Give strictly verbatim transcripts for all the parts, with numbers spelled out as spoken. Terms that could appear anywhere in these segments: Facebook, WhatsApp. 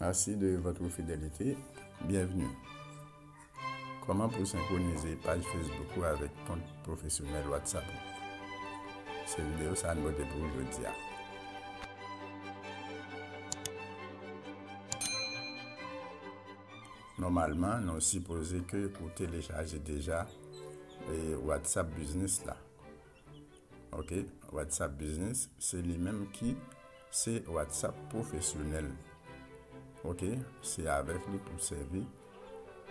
Merci de votre fidélité. Bienvenue. Comment pour synchroniser page Facebook avec compte professionnel WhatsApp? Cette vidéo, ça nous aide pour aujourd'hui. Normalement, nous supposons que vous téléchargez déjà et WhatsApp Business là. Ok, WhatsApp Business, c'est lui-même qui c'est WhatsApp professionnel. Ok, c'est avec lui pour servir,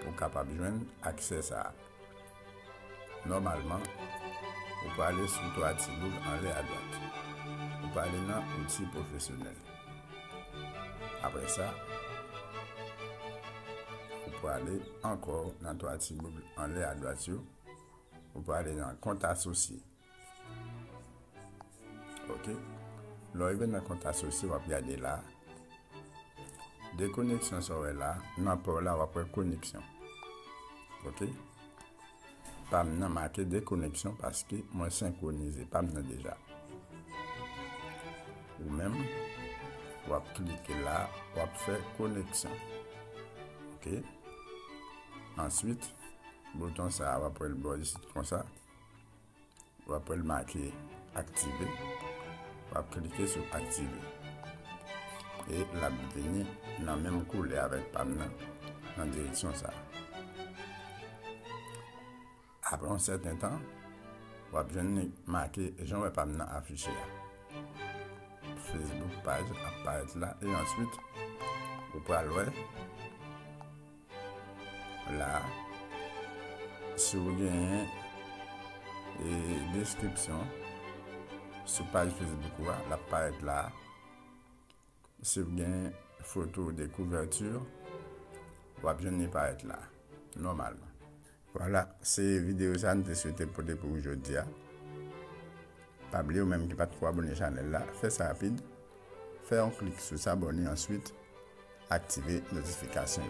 pour capable de joindre accès à. Normalement, vous pouvez aller sur trois petits boules en l'air à droite. Vous pouvez aller dans outils professionnels. Après ça, vous pouvez aller encore dans trois petits boules en l'air à droite. Vous pouvez aller dans compte associé. Ok, lorsque vous dans compte associé, vous pouvez aller là. Des connexions sont là, non pas là, on va prendre connexion. Ok? Pas maintenant marqué des connexions parce que moi synchronisé, pas maintenant déjà. Ou même, on va cliquer là, on va faire connexion. Ok? Ensuite, bouton ça, on va prendre le bord ici comme ça. On va prendre le marquer activer. On va cliquer sur activer. Et la boutonnier n'a même coulé avec Pamela dans la direction ça. Après un certain temps, on va bien marquer Jean et Pamela affiché. Facebook page apparaît là et ensuite, vous pouvez aller là, souligner et description sur page Facebook là, apparaît là. Si vous avez une photo de couverture, vous n'allez pas être là, normalement. Voilà, ces vidéos ça nous te souhaité pour aujourd'hui. Pas oublier ou même qui pas trop abonné à la chaîne là, faites ça rapide, faites un clic sur s'abonner ensuite, activez les notifications.